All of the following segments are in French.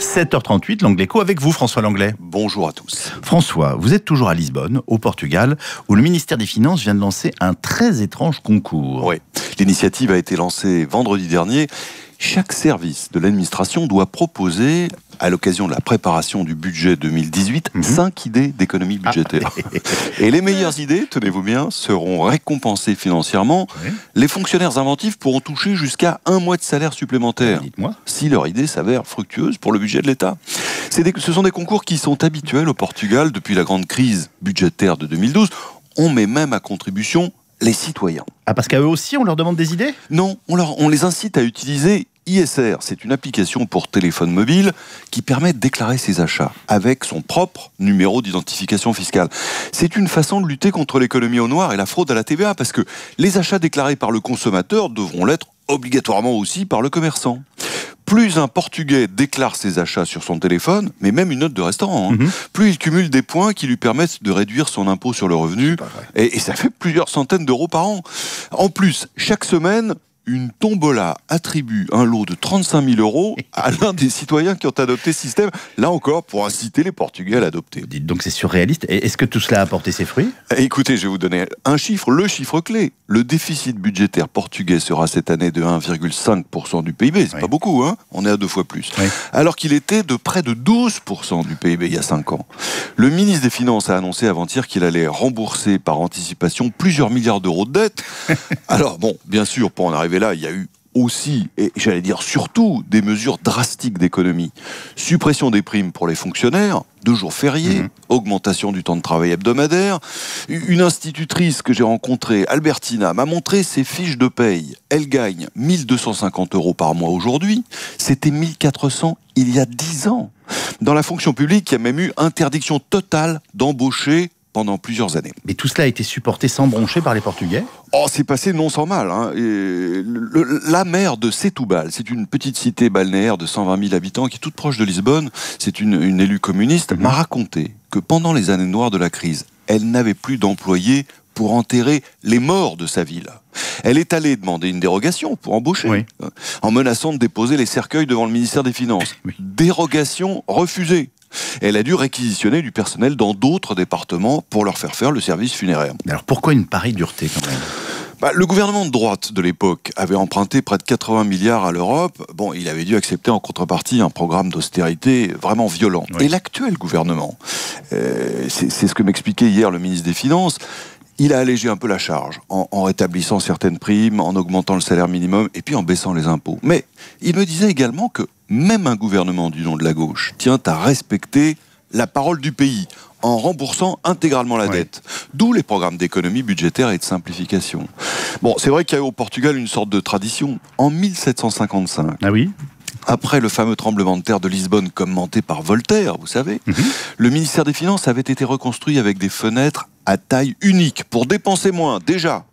7h38, L'Angléco avec vous, François Lenglet. Bonjour à tous. François, vous êtes toujours à Lisbonne, au Portugal, où le ministère des Finances vient de lancer un très étrange concours. Oui, l'initiative a été lancée vendredi dernier. Chaque service de l'administration doit proposer, à l'occasion de la préparation du budget 2018, 5 idées d'économie budgétaire. Et les meilleures idées, tenez-vous bien, seront récompensées financièrement. Oui. Les fonctionnaires inventifs pourront toucher jusqu'à un mois de salaire supplémentaire, si leur idée s'avère fructueuse pour le budget de l'État. Ce sont des concours qui sont habituels au Portugal depuis la grande crise budgétaire de 2012. On met même à contribution les citoyens. Ah, parce qu'à eux aussi, on leur demande des idées ? Non, on les incite à utiliser ISR. C'est une application pour téléphone mobile qui permet de déclarer ses achats avec son propre numéro d'identification fiscale. C'est une façon de lutter contre l'économie au noir et la fraude à la TVA, parce que les achats déclarés par le consommateur devront l'être obligatoirement aussi par le commerçant. Plus un Portugais déclare ses achats sur son téléphone, mais même une note de restaurant, plus il cumule des points qui lui permettent de réduire son impôt sur le revenu. Et ça fait plusieurs centaines d'euros par an. En plus, chaque semaine, une tombola attribue un lot de 35 000 euros à l'un des citoyens qui ont adopté ce système, là encore pour inciter les Portugais à l'adopter. Dites donc, c'est surréaliste. Est-ce que tout cela a porté ses fruits ? Écoutez, je vais vous donner un chiffre, le chiffre clé. Le déficit budgétaire portugais sera cette année de 1,5% du PIB. C'est pas beaucoup, hein ? On est à 2 fois plus. Oui. Alors qu'il était de près de 12% du PIB il y a 5 ans. Le ministre des Finances a annoncé avant-hier qu'il allait rembourser par anticipation plusieurs milliards d'euros de dettes. Alors bon, bien sûr, pour en arriver là, il y a eu aussi, et j'allais dire surtout, des mesures drastiques d'économie. Suppression des primes pour les fonctionnaires, 2 jours fériés, augmentation du temps de travail hebdomadaire. Une institutrice que j'ai rencontrée, Albertina, m'a montré ses fiches de paye. Elle gagne 1250 euros par mois aujourd'hui. C'était 1400 il y a 10 ans. Dans la fonction publique, il y a même eu interdiction totale d'embaucher pendant plusieurs années. Mais tout cela a été supporté sans broncher par les Portugais ? Oh, c'est passé non sans mal, hein. La mer de Setoubal, c'est une petite cité balnéaire de 120 000 habitants qui est toute proche de Lisbonne, c'est une élue communiste, m'a raconté que pendant les années noires de la crise, elle n'avait plus d'employés pour enterrer les morts de sa ville. Elle est allée demander une dérogation pour embaucher, en menaçant de déposer les cercueils devant le ministère des Finances. Dérogation refusée. Elle a dû réquisitionner du personnel dans d'autres départements pour leur faire faire le service funéraire. Alors pourquoi une pareille dureté quand même ? Bah, le gouvernement de droite de l'époque avait emprunté près de 80 milliards à l'Europe. Bon, il avait dû accepter en contrepartie un programme d'austérité vraiment violent. Et l'actuel gouvernement, c'est ce que m'expliquait hier le ministre des Finances, il a allégé un peu la charge en rétablissant certaines primes, en augmentant le salaire minimum et puis en baissant les impôts. Mais il me disait également que même un gouvernement du nom de la gauche tient à respecter la parole du pays en remboursant intégralement la dette. D'où les programmes d'économie budgétaire et de simplification. Bon, c'est vrai qu'il y a eu au Portugal une sorte de tradition. En 1755... Ah oui ? Après le fameux tremblement de terre de Lisbonne commenté par Voltaire, vous savez, le ministère des Finances avait été reconstruit avec des fenêtres à taille unique pour dépenser moins, déjà.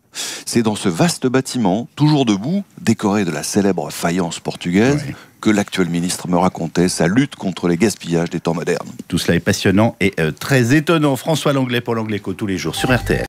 C'est dans ce vaste bâtiment, toujours debout, décoré de la célèbre faïence portugaise, que l'actuel ministre me racontait sa lutte contre les gaspillages des temps modernes. Tout cela est passionnant et très étonnant. François Lenglet pour l'Angléco tous les jours sur RTL.